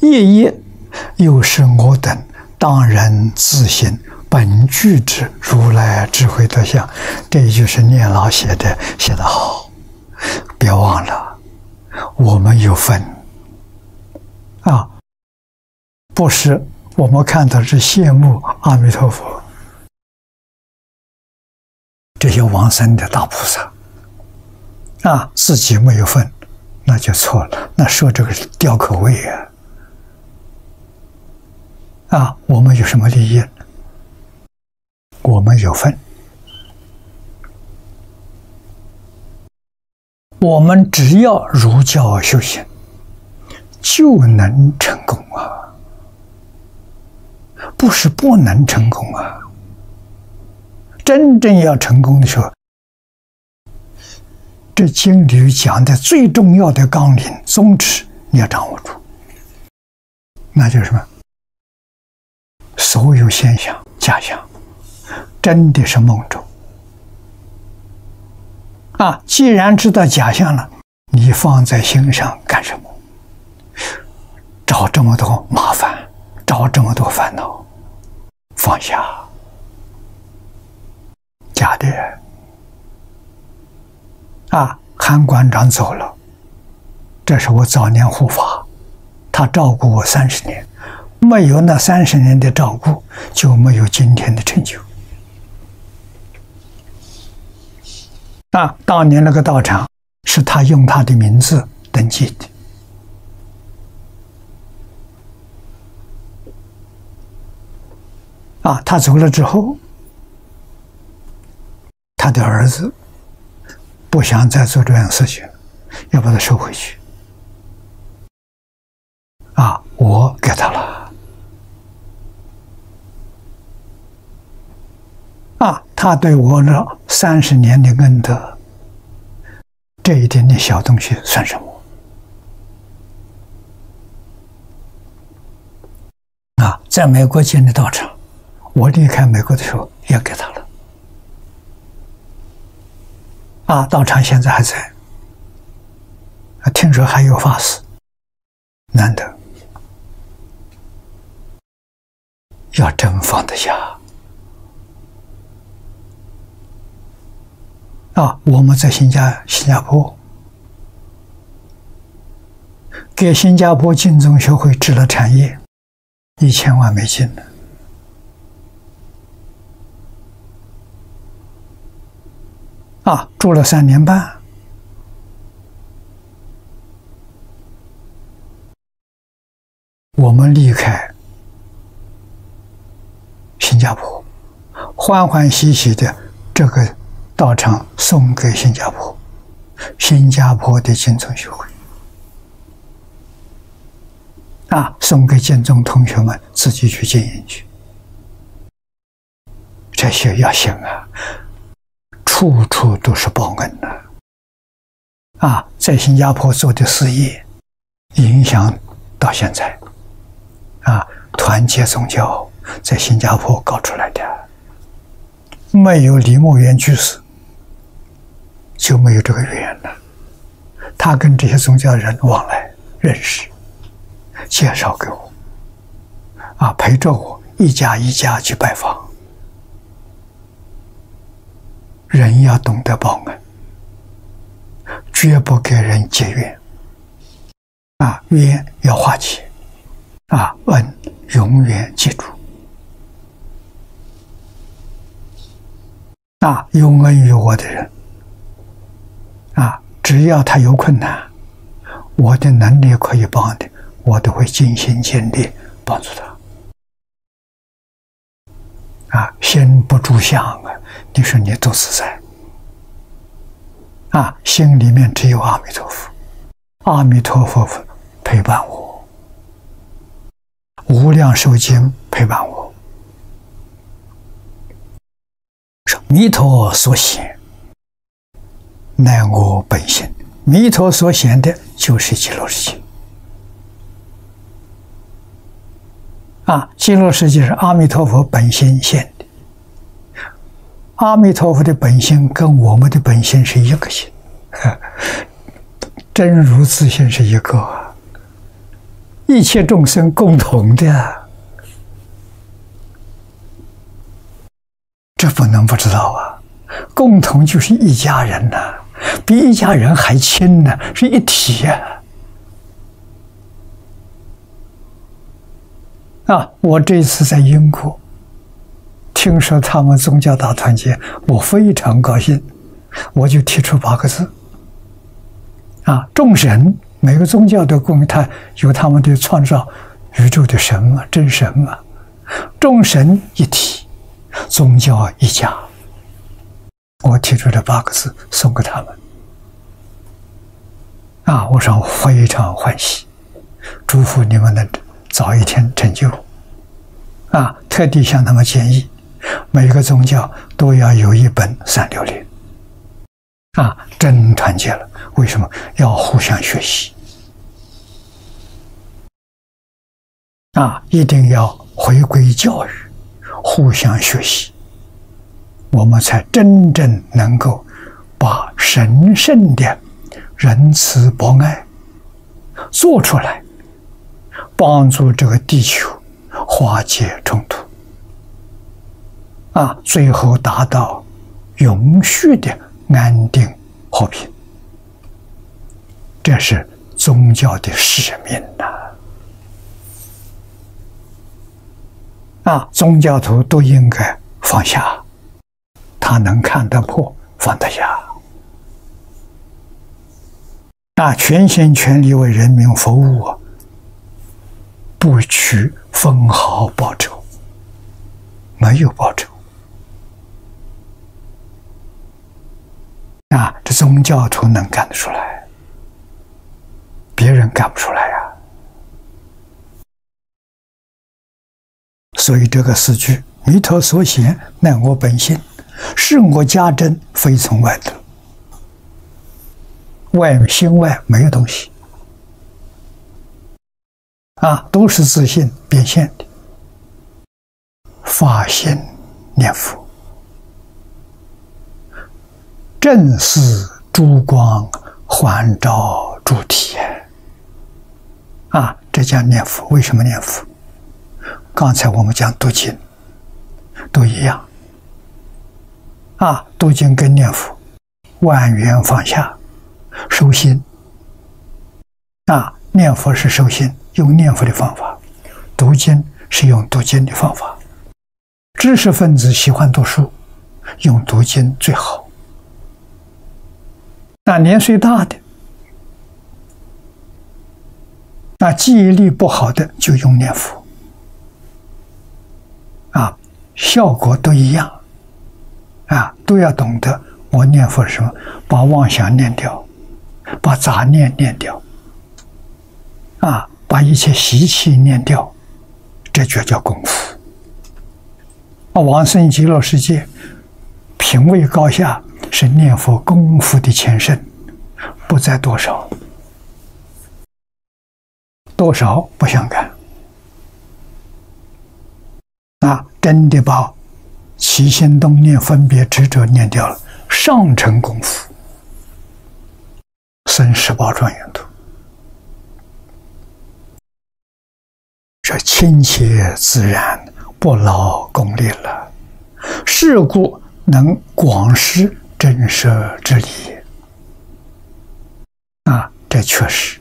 业业，又是我等当人自性本具之如来智慧德相。这一句是念老写的，写得好。别忘了，我们有份啊，不是我们看到是羡慕阿弥陀佛。 这些往生的大菩萨，啊，自己没有份，那就错了。那说这个是吊口味啊！啊，我们有什么利益？我们有份，我们只要儒教修行，就能成功啊！不是不能成功啊！ 真正要成功的时候，这经里讲的最重要的纲领、宗旨，你要掌握住。那就是什么？所有现象、假象，真的是梦中。啊，既然知道假象了，你放在心上干什么？找这么多麻烦，找这么多烦恼，放下。 假的啊！韩馆长走了，这是我早年护法，他照顾我30年，没有那30年的照顾，就没有今天的成就。啊，当年那个道场是他用他的名字登记的。 啊，他走了之后。 他的儿子不想再做这样事情，要把他收回去。啊，我给他了。啊，他对我那30年的恩德，这一点点小东西算什么？啊，在美国建立道场，我离开美国的时候也给他了。 啊，道场现在还在，听说还有法师，难得，要真放得下。啊，我们在新加坡，给新加坡净宗学会支了产业，1000万美金呢。 啊，住了3年半，我们离开新加坡，欢欢喜喜的这个道场送给新加坡，新加坡的净宗学会，啊，送给净宗同学们自己去经营去，这些要行啊。 处处都是报恩呐！啊，在新加坡做的事业，影响到现在，啊，团结宗教在新加坡搞出来的，没有李木源居士，就没有这个缘了。他跟这些宗教人往来认识，介绍给我，啊，陪着我一家一家去拜访。 人要懂得报恩，绝不给人结怨。啊，冤要化解，啊，恩永远记住。啊，有恩于我的人，啊，只要他有困难，我的能力可以帮的，我都会尽心尽力帮助他。 啊，心不住相啊！你说你多自在啊！心里面只有阿弥陀佛，阿弥陀佛陪伴我，无量寿经陪伴我，是弥陀所显，乃我本性。弥陀所显的就是极乐世界。 啊，极乐世界是阿弥陀佛本心现的。阿弥陀佛的本心跟我们的本心是一个心，真如自性是一个，一切众生共同的，这不能不知道啊！共同就是一家人呐、啊，比一家人还亲呢、啊，是一体呀、啊！啊，我这次在英国听说他们宗教大团结，我非常高兴，我就提出8个字：啊，众神。 每个宗教都供他有他们的创造宇宙的神嘛，真神嘛，众神一体，宗教一家。我提出了8个字送给他们，啊，我说我非常欢喜，祝福你们能早一天成就，啊，特地向他们建议，每个宗教都要有一本360。 啊，真团结了！为什么要互相学习？啊，一定要回归教育，互相学习，我们才真正能够把神圣的仁慈博爱做出来，帮助这个地球化解冲突，啊，最后达到永续的。 安定和平，这是宗教的使命呐！啊，宗教徒都应该放下，他能看得破，放得下。啊，全心全力为人民服务，不取分毫报酬，没有报酬。 啊，这宗教徒能干得出来，别人干不出来呀、啊。所以这个四句“弥陀所显，乃我本性，是我家珍，非从外得”。外心外没有东西，啊，都是自信变现的。发心念佛。 正是诸光环照诸体，啊，这叫念佛。为什么念佛？刚才我们讲读经，都一样。啊，读经跟念佛，万缘放下，收心。啊，念佛是收心，用念佛的方法；读经是用读经的方法。知识分子喜欢读书，用读经最好。 那年岁大的，那记忆力不好的就用念佛，啊，效果都一样，啊，都要懂得我念佛是什么，把妄想念掉，把杂念念掉，啊，把一切习气念掉，这就叫功夫。啊，往生极乐世界，品位高下。 是念佛功夫的前身，不在多少，多少不相干。啊，真的把起心动念、分别执着念掉了，上乘功夫，生十八庄严土，这亲切自然，不劳功力了。是故能广施。 震慑之力啊，这确实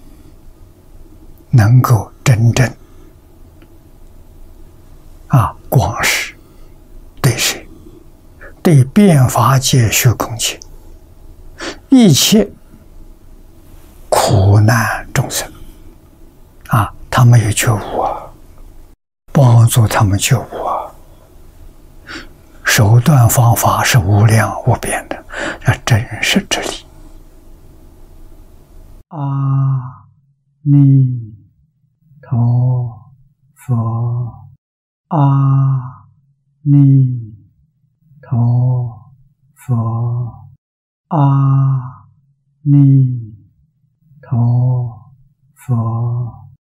能够真正啊广施，对谁？对变法界虚空界一切苦难众生啊，他们有觉悟啊，帮助他们觉悟啊，手段方法是无量无边的。 要真实之力。阿弥陀佛，阿弥陀佛，阿。